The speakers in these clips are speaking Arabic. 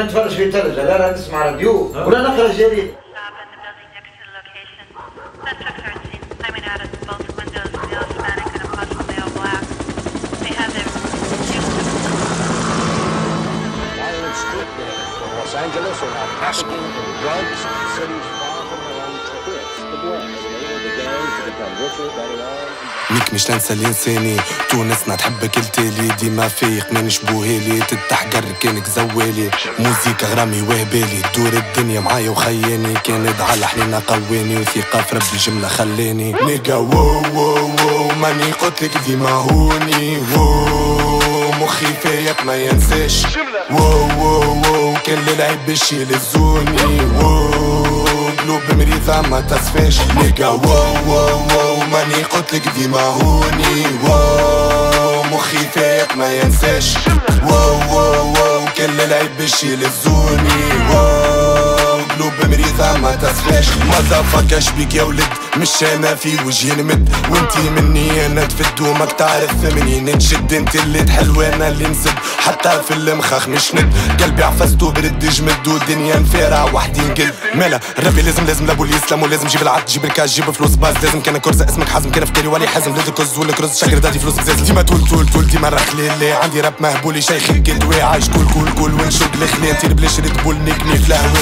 لا نتفرج في التلفزة، لا لا نسمع راديو ولا نقرا جريدة. ميك مش لنسى لساني تونس نتحبك التالي ديما فايق ما نشبوهالي تتحقر كانك زوالي موزيك غرامي وهبالي دور الدنيا معايا وخياني كانت على حنينة قواني وثقة في ربي جملة خلاني نيكا وو وو وو ماني قلتلك ديما هوني وو مخي فايق ما ينساش وو وو وو كان للعب باش يلزوني وو قلوب مريضة ما تصفاش نيكا وو وو وو ماني قلتلك ديما هوني واو مخي فايق ما ينساش واو واو واو كان للعب باش يلزوني واو قلوب مريضة ما تصفاش ماذا فكاش بيك يا ولد مش انا في وجهي نمد وانتي مني انا تفد وماك تعرف ثمني نتشد انت اللي تحل وانا اللي نسد حتى في المخاخ مش ند قلبي عفزتو برد جمد ودنيا نفارع وحدي نقد مالا ربي لازم لابولي يسلم ولازم جيب العقد جيب الكاش جيب فلوس باز لازم كان كرزه اسمك حازم كان فكري ولي حازم لازم كز ولا كرز شكر دادي فلوس بزاز ديما طول ديما رخليلي عندي رب مهبولي شيخي كدوي عايش كل ونشوق لخلي نطير بلاش ريد بول نكني في الهوا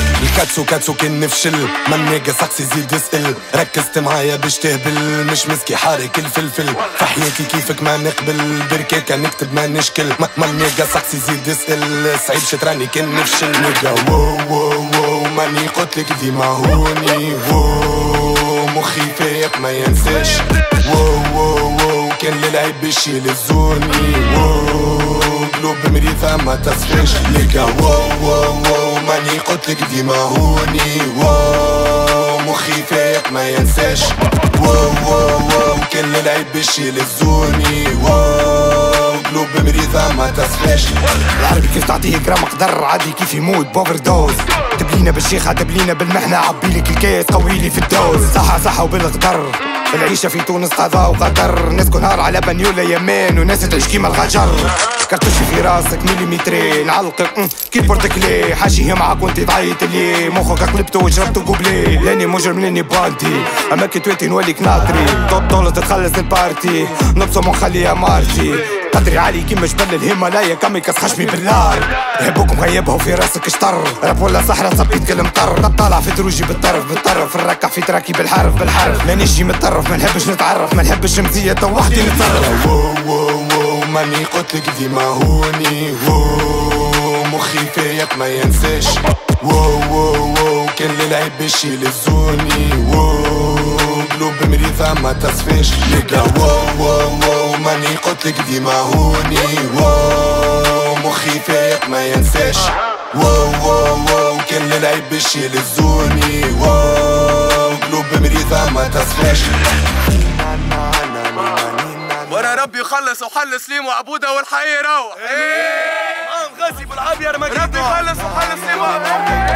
الكاتسو كان نفشل ما نيقص ساقسي زيد اسال ركزت معايا باش تهبل مش مسكي حارك الفلفل في حياتي كيفك ما نقبل بركاكا نكتب ما نشكل ما نيقص ساقسي زيد اسال سعيد شتراني كان نفشل نيقا وو وو وو ماني قلتلك ديما هوني وو مخي فايق ما ينساش وو وو وو كان للعب باش يلزوني وو قلوب مريضة ما تصفاش نيقا وو وو وو ماني قلتلك ديما هوني واو مخي فايق ما ينساش واو واو واو كان للعب باش يلزوني واو قلوب مريضة ما تصفاش العربي كيف تعطيه جرام قدر عادي كيف يموت بوفر دوز دبلينا بالشيخة دبلينا بالمحنة عبيلك الكاس قويلي في الدوز صحة وبالقدر العيشة في تونس قضاء وقدر ناس كنهار على بنيولة يمان وناس تعيش كيما الحجر كرتوشي في راسك مليمترين نعلقك كي بورتكلي حاجيه معاك وانت تعيط لي مخك قلبتو وجربتو قبلي لاني مجرم لاني باندي اما كي تويتي نولي كناطري طوب طولة تخلص البارتي نبصم ونخليها مارتي قدري عالي كيما جبل الهيمالايا كاميكاس خشمي بالنار يحبوكم غيبهم في راسك اشطر راب ولا صحرا صبيت كالمطر راب طالع في دروجي بالطرف الركع في تراكي بالحرف مانيش متطرف منحبش نتعرف منحبش مزية وحدي نتصرف وو وو وو ماني قلتلك ديما هوني وو مخي فايق ما ينساش وو وو وو كان للعب باش يلزوني وو قلوب مريضة ما تصفاش نيكا واو واو واو ماني قلتلك ديما هوني واو مخي فايق ما ينساش واو واو واو كان للعب باش يلزوني واو قلوب مريضة ما تصفاش ورا ربي يخلص وحل سليم وعبودة والحقيقة روح غاسي بالعافية ربي يخلص وحل سليم وعبودة